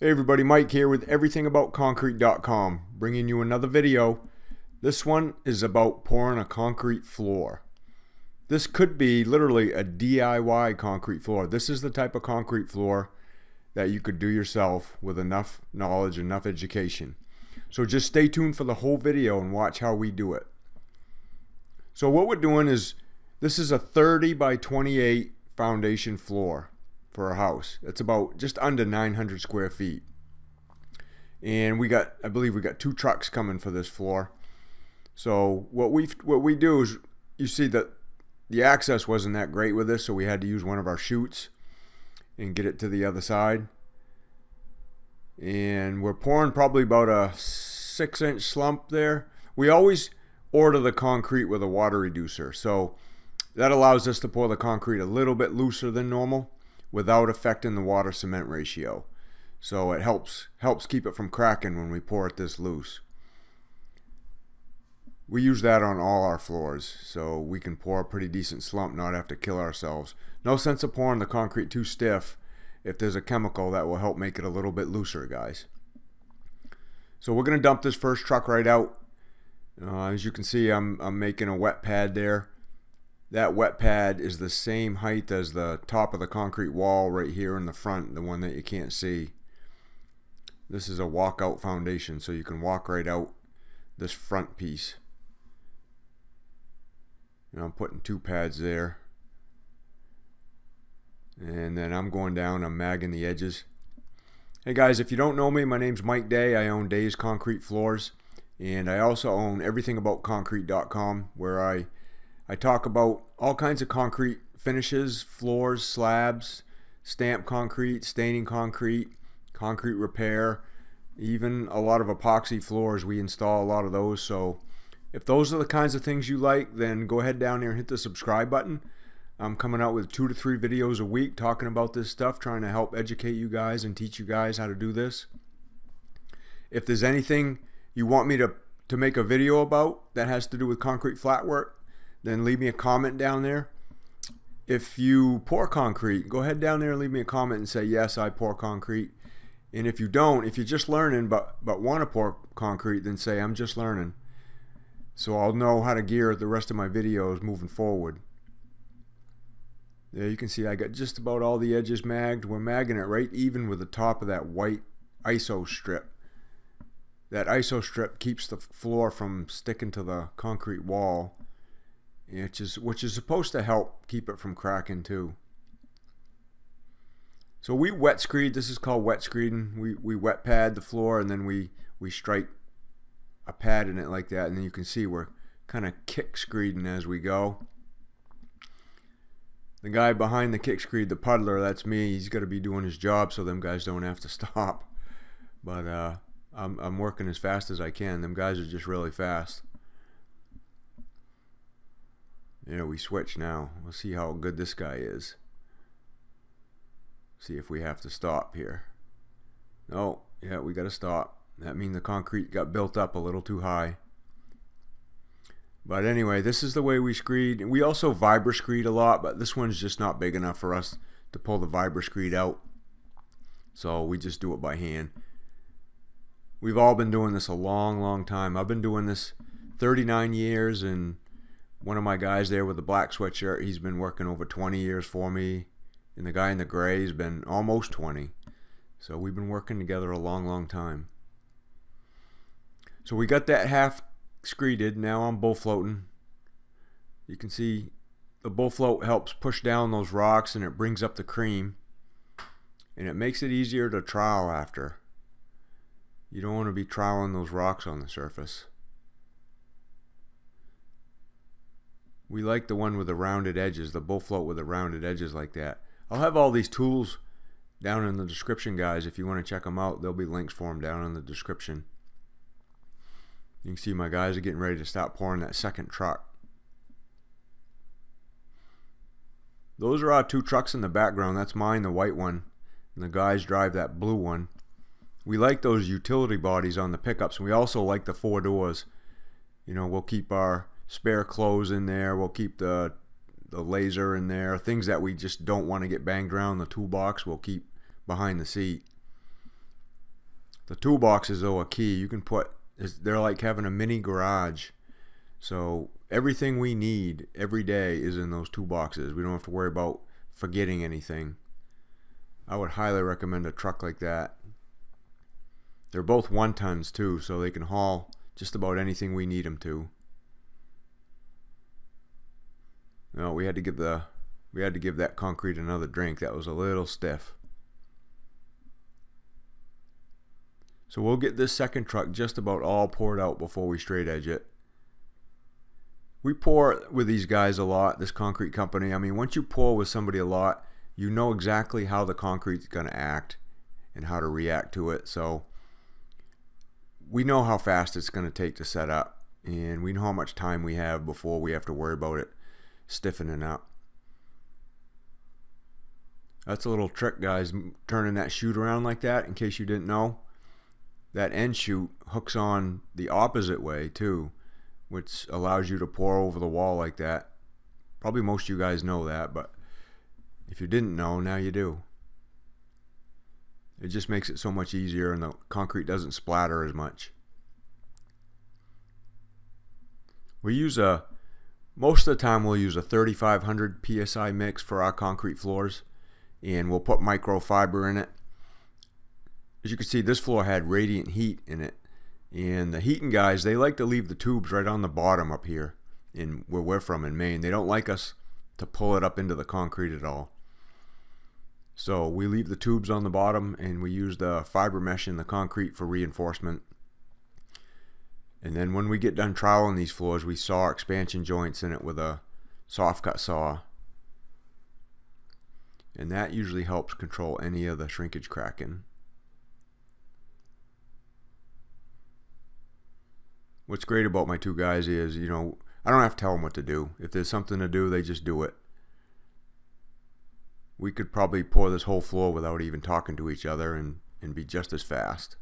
Hey everybody, Mike here with everything about concrete.com, bringing you another video. This one is about pouring a concrete floor. This could be literally a DIY concrete floor. This is the type of concrete floor that you could do yourself with enough knowledge, enough education. So just stay tuned for the whole video and watch how we do it. So what we're doing is, this is a 30 by 28 foundation floor for a house. It's about just under 900 square feet, and I believe we got two trucks coming for this floor. So what we do is, you see that the access wasn't that great with this, so we had to use one of our chutes and get it to the other side. And we're pouring probably about a 6-inch slump there. We always order the concrete with a water reducer, so that allows us to pour the concrete a little bit looser than normal without affecting the water cement ratio. So it helps keep it from cracking when we pour it this loose. We use that on all our floors, so we can pour a pretty decent slump, not have to kill ourselves. No sense of pouring the concrete too stiff if there's a chemical that will help make it a little bit looser, guys. So we're gonna dump this first truck right out. As you can see, I'm making a wet pad there. That wet pad is the same height as the top of the concrete wall right here in the front, the one that you can't see. This is a walkout foundation, so you can walk right out this front piece. And I'm putting two pads there. And then I'm going down, I'm magging the edges. Hey guys, if you don't know me, my name's Mike Day. I own Day's Concrete Floors, and I also own everythingaboutconcrete.com, where I talk about all kinds of concrete finishes, floors, slabs, stamped concrete, staining concrete, concrete repair, even a lot of epoxy floors. We install a lot of those. So if those are the kinds of things you like, then go ahead down there and hit the subscribe button. I'm coming out with 2 to 3 videos a week talking about this stuff, trying to help educate you guys and teach you guys how to do this. If there's anything you want me to make a video about that has to do with concrete flat work, then leave me a comment down there. If you pour concrete, go ahead down there and leave me a comment and say, yes, I pour concrete. And if you don't, if you're just learning but want to pour concrete, then say, I'm just learning. So I'll know how to gear the rest of my videos moving forward. There you can see I got just about all the edges magged. We're magging it right even with the top of that white ISO strip. That ISO strip keeps the floor from sticking to the concrete wall, which is supposed to help keep it from cracking too. So we wet screed. This is called wet screeding. We wet pad the floor, and then we strike a pad in it like that, and then you can see we're kind of kick screeding as we go. The guy behind the kick screed, the puddler, that's me. He's got to be doing his job so them guys don't have to stop. But I'm working as fast as I can. Them guys are just really fast. Yeah, we switch now. We'll see how good this guy is. See if we have to stop here. Oh, yeah, we got to stop. That means the concrete got built up a little too high. But anyway, this is the way we screed. We also vibra screed a lot, but this one's just not big enough for us to pull the vibra screed out. So we just do it by hand. We've all been doing this a long, long time. I've been doing this 39 years, and one of my guys there with the black sweatshirt, he's been working over 20 years for me. And the guy in the gray has been almost 20. So we've been working together a long, long time. So we got that half screeded. Now I'm bull floating. You can see the bull float helps push down those rocks, and it brings up the cream. And it makes it easier to trowel after. You don't want to be troweling those rocks on the surface. We like the one with the rounded edges, the bull float with the rounded edges like that. I'll have all these tools down in the description, guys. If you want to check them out, there'll be links for them down in the description. You can see my guys are getting ready to start pouring that second truck. Those are our two trucks in the background. That's mine, the white one, and the guys drive that blue one. We like those utility bodies on the pickups, and we also like the 4 doors. You know, we'll keep our spare clothes in there, we'll keep the laser in there, things that we just don't want to get banged around. The toolbox we'll keep behind the seat. The toolboxes, though, are key. You can put, they're like having a mini garage. So everything we need every day is in those toolboxes. We don't have to worry about forgetting anything. I would highly recommend a truck like that. They're both 1-tons too, so they can haul just about anything we need them to. No, we had to give that concrete another drink. That was a little stiff. So we'll get this second truck just about all poured out before we straight edge it. We pour with these guys a lot, this concrete company. I mean, once you pour with somebody a lot, you know exactly how the concrete's going to act and how to react to it. So we know how fast it's going to take to set up, and we know how much time we have before we have to worry about it stiffening up. That's a little trick, guys, turning that chute around like that. In case you didn't know, that end chute hooks on the opposite way too, which allows you to pour over the wall like that. Probably most of you guys know that, but if you didn't know, now you do. It just makes it so much easier, and the concrete doesn't splatter as much. We use a, most of the time we'll use a 3500 PSI mix for our concrete floors, and we'll put microfiber in it. As you can see, this floor had radiant heat in it, and the heating guys, they like to leave the tubes right on the bottom up here in where we're from in Maine. They don't like us to pull it up into the concrete at all. So we leave the tubes on the bottom, and we use the fiber mesh in the concrete for reinforcement. And then when we get done troweling these floors, we saw expansion joints in it with a soft cut saw. And that usually helps control any of the shrinkage cracking. What's great about my two guys is, you know, I don't have to tell them what to do. If there's something to do, they just do it. We could probably pour this whole floor without even talking to each other and be just as fast.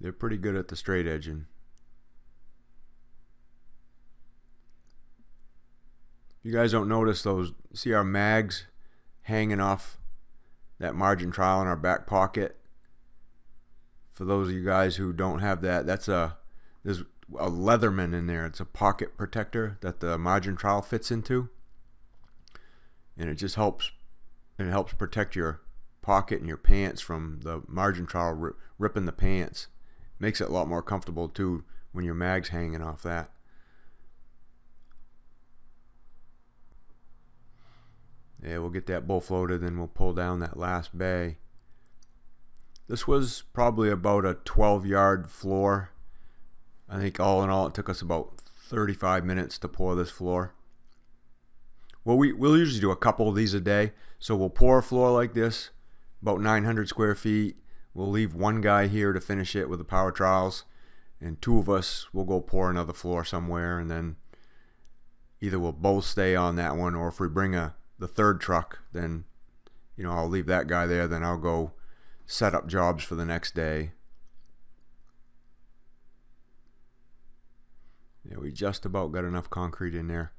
They're pretty good at the straight edging. If you guys don't notice those, see our mags hanging off that margin trowel in our back pocket? For those of you guys who don't have that, that's a, there's a Leatherman in there. It's a pocket protector that the margin trowel fits into, and it just helps, and it helps protect your pocket and your pants from the margin trowel ripping the pants. Makes it a lot more comfortable too when your mag's hanging off that. Yeah, we'll get that bolt floated, then we'll pull down that last bay. This was probably about a 12-yard floor. I think all in all it took us about 35 minutes to pour this floor. Well, we'll usually do a couple of these a day, so we'll pour a floor like this, about 900 square feet. We'll leave one guy here to finish it with the power trowels, and two of us will go pour another floor somewhere, and then either we'll both stay on that one, or if we bring the third truck, then, you know, I'll leave that guy there, then I'll go set up jobs for the next day. Yeah, we just about got enough concrete in there.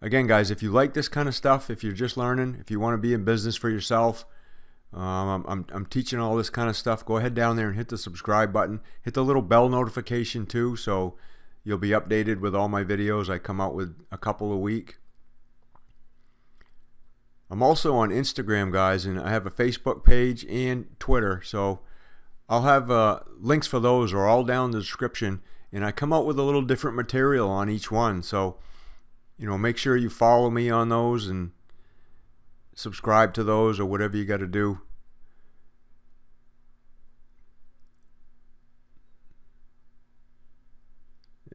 Again, guys, if you like this kind of stuff, if you're just learning, if you want to be in business for yourself, I'm teaching all this kind of stuff, go ahead down there and hit the subscribe button. Hit the little bell notification too, so you'll be updated with all my videos. I come out with a couple a week. I'm also on Instagram, guys, and I have a Facebook page and Twitter, so I'll have links for those are all down in the description. And I come out with a little different material on each one, so, you know, make sure you follow me on those and subscribe to those, or whatever you got to do.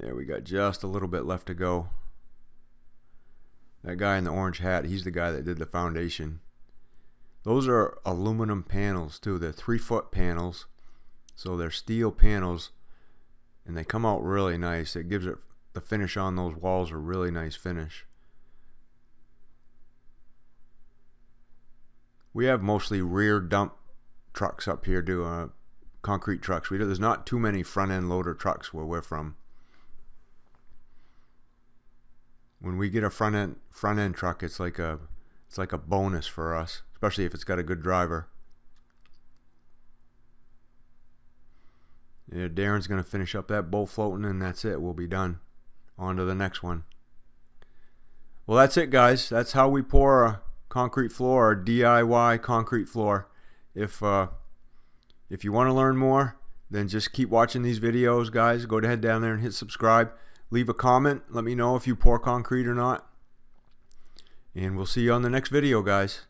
Yeah, we got just a little bit left to go. That guy in the orange hat, he's the guy that did the foundation. Those are aluminum panels too. They're 3-foot panels, so they're steel panels, and they come out really nice. It gives it the finish on those walls, a really nice finish. We have mostly rear dump trucks up here, concrete trucks. There's not too many front end loader trucks where we're from. When we get a front end truck, it's like a bonus for us. especially if it's got a good driver. Yeah, Darren's going to finish up that bowl floating, and that's it. We'll be done. On to the next one. Well, that's it, guys. That's how we pour a concrete floor, or DIY concrete floor. If you want to learn more, then just keep watching these videos, guys. Go ahead down there and hit subscribe. Leave a comment. Let me know if you pour concrete or not. And we'll see you on the next video, guys.